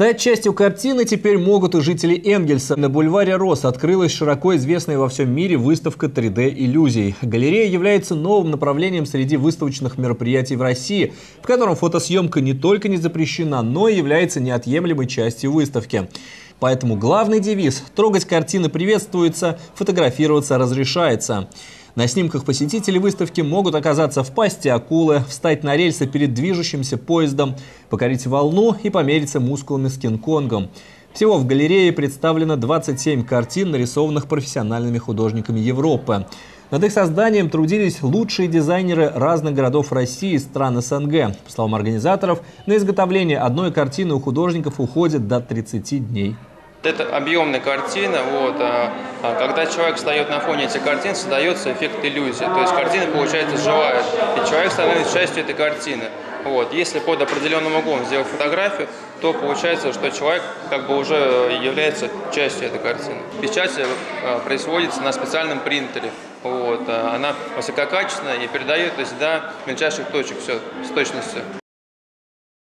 Стать частью картины теперь могут и жители Энгельса. На бульваре Роз открылась широко известная во всем мире выставка 3D-иллюзий. Галерея является новым направлением среди выставочных мероприятий в России, в котором фотосъемка не только не запрещена, но и является неотъемлемой частью выставки. Поэтому главный девиз – трогать картины приветствуется, фотографироваться разрешается. На снимках посетители выставки могут оказаться в пасти акулы, встать на рельсы перед движущимся поездом, покорить волну и помериться мускулами с Кинг-Конгом. Всего в галерее представлено 27 картин, нарисованных профессиональными художниками Европы. Над их созданием трудились лучшие дизайнеры разных городов России и стран СНГ. По словам организаторов, на изготовление одной картины у художников уходит до 30 дней. Это объемная картина. Когда человек встает на фоне этих картин, создается эффект иллюзии. То есть картина получается живая, и человек становится частью этой картины. Если под определенным углом сделать фотографию, то получается, что человек как бы уже является частью этой картины. Печать производится на специальном принтере. Она высококачественная и передает до мельчайших точек все с точностью.